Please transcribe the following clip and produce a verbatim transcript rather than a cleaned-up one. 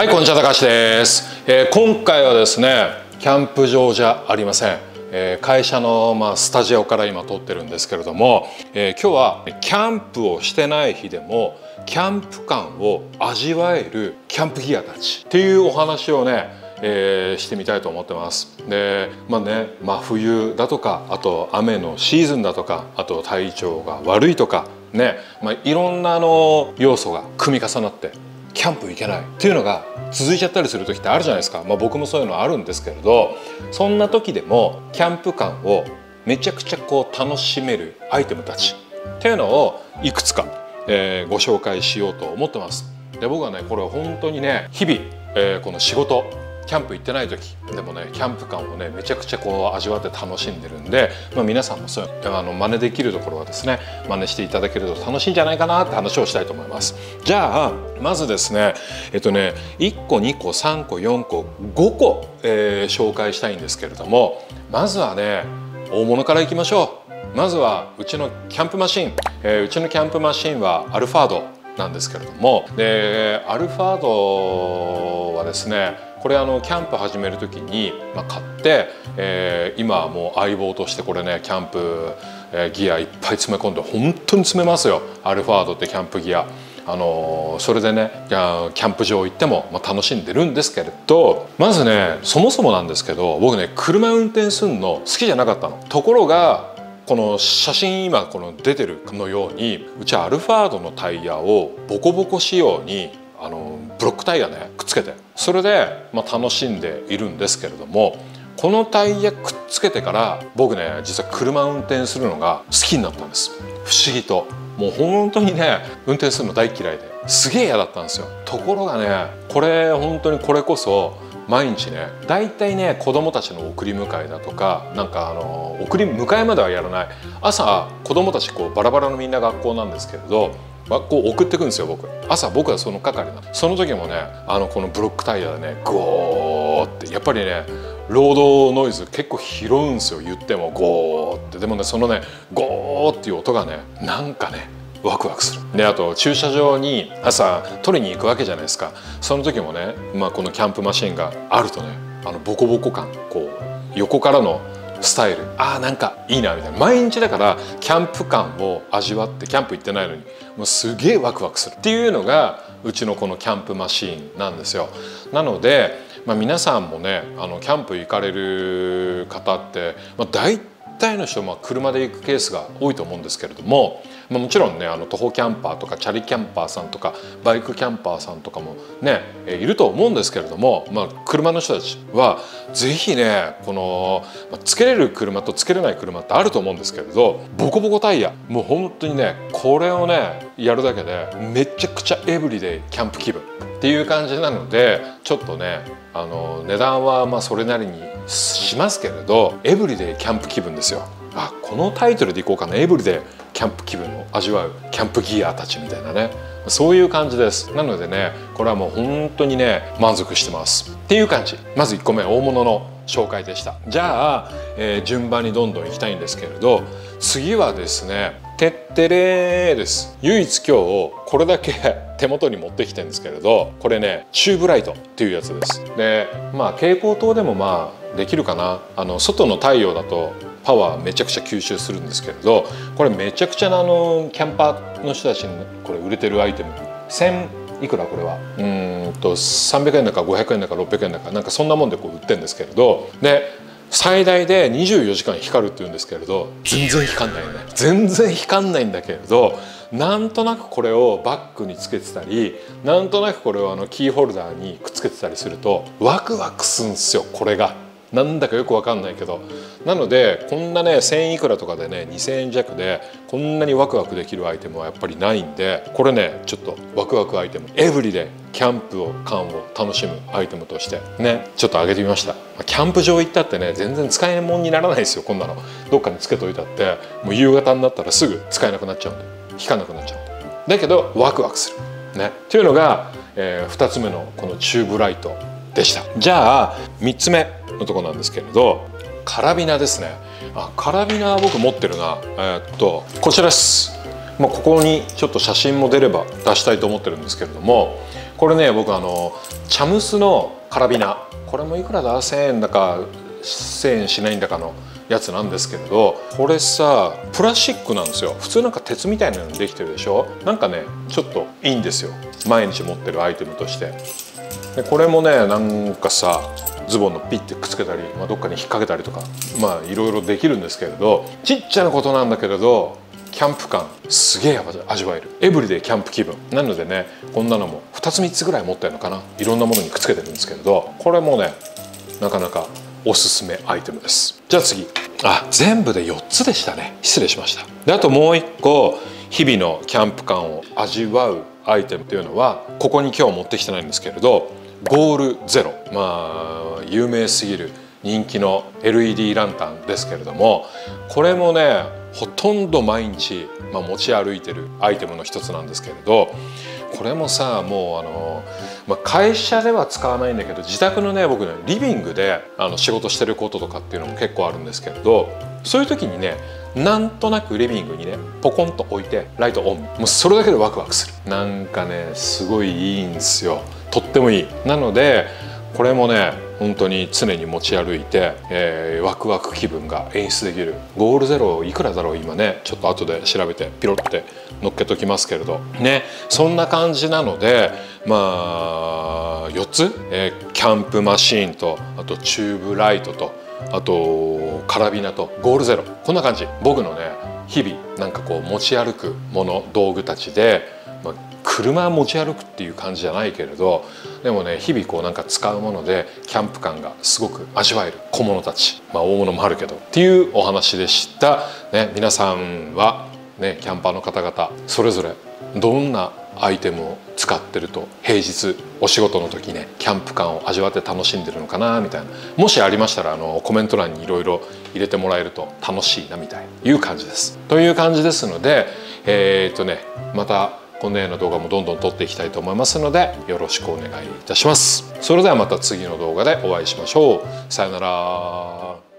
はい、こんにちは、高橋です、えー、今回はですねキャンプ場じゃありません、えー、会社の、まあ、スタジオから今撮ってるんですけれども、えー、今日はキャンプをしてない日でもキャンプ感を味わえるキャンプギアたちっていうお話をね、えー、してみたいと思ってます。で、まあね、真冬だとかあと雨のシーズンだとかあと体調が悪いとかね、まあ、いろんなあの要素が組み重なってキャンプ行けないっていうのが続いちゃったりする時ってあるじゃないですか。まあ、僕もそういうのあるんですけれど、そんな時でもキャンプ感をめちゃくちゃこう楽しめるアイテムたちっていうのをいくつか、えー、ご紹介しようと思ってます。で、僕はねこれは本当にね日々、えー、この仕事キャンプ行ってない時でもねキャンプ感をねめちゃくちゃこう味わって楽しんでるんで、まあ、皆さんもそういうあの真似できるところはですね真似していただけると楽しいんじゃないかなって話をしたいと思います。じゃあまずですねえっとねいっこにこさんこよんこごこ、えー、紹介したいんですけれども、まずはね大物からいきましょう。まずはうちのキャンプマシン、えー、うちのキャンプマシンはアルファードなんですけれども、でアルファードはですねこれあのキャンプ始める時に、まあ、買って、えー、今はもう相棒としてこれねキャンプ、えー、ギアいっぱい詰め込んで本当に詰めますよアルファードってキャンプギア。あのー、それでねキャンプ場行っても、まあ、楽しんでるんですけれど、まずねそもそもなんですけど僕ね車運転するの好きじゃなかったの。ところがこの写真今この出てるのようにうちアルファードのタイヤをボコボコ仕様にあのブロックタイヤねくっつけて、それで、まあ、楽しんでいるんですけれども、このタイヤくっつけてから僕ね実は車運転するのが好きになったんです。不思議ともう本当にね運転するの大嫌いですげえ嫌だったんですよ。ところがねこれ本当にこれこそ毎日ねだいたいね子供たちの送り迎えだとかなんかあの送り迎えまではやらない、朝子供たちこうバラバラのみんな学校なんですけれどこう送ってくんですよ。僕朝僕はその係なの。その時もねあのこのブロックタイヤでねゴーってやっぱりねロードノイズ結構拾うんですよ。言ってもゴーって、でもねそのねゴーっていう音がねなんかねワクワクする。であと駐車場に朝取りに行くわけじゃないですか。その時もね、まあ、このキャンプマシンがあるとねあのボコボコ感こう横からのスタイルあーなんかいいなみたいな。毎日だからキャンプ感を味わってキャンプ行ってないのにもうすげえワクワクするっていうのがうちのこのキャンプマシーンなんですよ。なので、まあ、皆さんもねあのキャンプ行かれる方って、まあ、大体の人はまあ車で行くケースが多いと思うんですけれども、まあ、もちろんねあの徒歩キャンパーとかチャリキャンパーさんとかバイクキャンパーさんとかもねいると思うんですけれども、まあ、車の人たちは是非ねこのつけれる車とつけれない車ってあると思うんですけれど、ボコボコタイヤもう本当にねこれをねやるだけでめちゃくちゃエブリデイキャンプ気分っていう感じなので、ちょっとねあの値段はまあそれなりにしますけれどエブリデイキャンプ気分ですよ。あ、このタイトルでいこうかな。エブリデイキャンプ気分を味わうキャンプギアたちみたいなね、そういう感じです。なのでねこれはもう本当にね満足してますっていう感じ。まずいっこめ大物の紹介でした。じゃあ、えー、順番にどんどんいきたいんですけれど、次はですねてってれーです。唯一今日これだけ手元に持ってきてるんですけれど、これねチューブライトっていうやつです。でまあ蛍光灯でもまあできるかな。あの外の太陽だとパワーめちゃくちゃ吸収するんですけれど、これめちゃくちゃなあのキャンパーの人たちにこれ売れてるアイテム。せんいくらこれはうんとさんびゃくえんだかごひゃくえんだかろっぴゃくえんだかなんかそんなもんでこう売ってるんですけれど、で最大でにじゅうよじかん光るっていうんですけれど全然光んないね。全然光んないんだけれど、なんとなくこれをバッグにつけてたりなんとなくこれをあのキーホルダーにくっつけてたりするとワクワクするんですよ。これがなんだかよくわかんないけど、なのでこんなねせんいくらとかでねにせんえん弱でこんなにワクワクできるアイテムはやっぱりないんで、これねちょっとワクワクアイテムエブリデイキャンプを感を楽しむアイテムとしてねちょっと上げてみました。キャンプ場行ったってね全然使い物にならないですよ。こんなのどっかにつけといたってもう夕方になったらすぐ使えなくなっちゃうんで光らなくなっちゃうんで、だけどワクワクするねっていうのが、えー、ふたつめのこのチューブライトでした。じゃあみっつめのとこなんですけれど、カラビナですね。あ、カラビナ僕持ってるな。えー、っとこちらです。まあ、ここにちょっと写真も出れば出したいと思ってるんですけれども、これね、僕あのチャムスのカラビナ、これもいくらだせんえんだかせんえんしないんだかのやつなんですけれど、これさプラスチックなんですよ。普通なんか鉄みたいなのにできてるでしょ。なんかねちょっといいんですよ、毎日持ってるアイテムとして。でこれもねなんかさズボンのピッてくっつけたり、まあ、どっかに引っ掛けたりとか、まあいろいろできるんですけれど、ちっちゃなことなんだけれどキャンプ感すげえ味わえる。エブリデイキャンプ気分なのでね、こんなのもふたつみっつぐらい持ってるのかな、いろんなものにくっつけてるんですけれど、これもねなかなかおすすめアイテムです。じゃあ次、あ全部でよっつでしたね、失礼しました。であともういっこ日々のキャンプ感を味わうアイテムというのは、ここに今日持ってきてないんですけれど、ゴールゼロ、まあ有名すぎる人気の エルイーディー ランタンですけれども、これもねほとんど毎日、まあ、持ち歩いてるアイテムの一つなんですけれど、これもさもうあの、まあ、会社では使わないんだけど、自宅のね僕ねリビングであの仕事してることとかっていうのも結構あるんですけれど、そういう時にねなんとなくリビングにねポコンと置いてライトオン、もうそれだけでワクワクする。なんかねすごいいいんですよ、とってもいい。なのでこれもね本当に常に持ち歩いて、えー、ワクワク気分が演出できる。ゴールゼロいくらだろう今ね、ちょっと後で調べてピロって乗っけときますけれどね、そんな感じなので、まあよっつ、えー、キャンプマシーンと、あとチューブライトと、あとカラビナとゴールゼロ、こんな感じ。僕のね日々なんかこう持ち歩くもの道具たちで、まあ車持ち歩くっていう感じじゃないけれど、でもね日々こうなんか使うものでキャンプ感がすごく味わえる小物たち、まあ、大物もあるけどっていうお話でした、ね、皆さんは、ね、キャンパーの方々それぞれどんなアイテムを使ってると平日お仕事の時ねキャンプ感を味わって楽しんでるのかなみたいな、もしありましたらあのコメント欄にいろいろ入れてもらえると楽しいなみたいないう感じです。という感じですので、えーっとねまたこのような動画もどんどん撮っていきたいと思いますので、よろしくお願いいたします。それではまた次の動画でお会いしましょう。さよなら。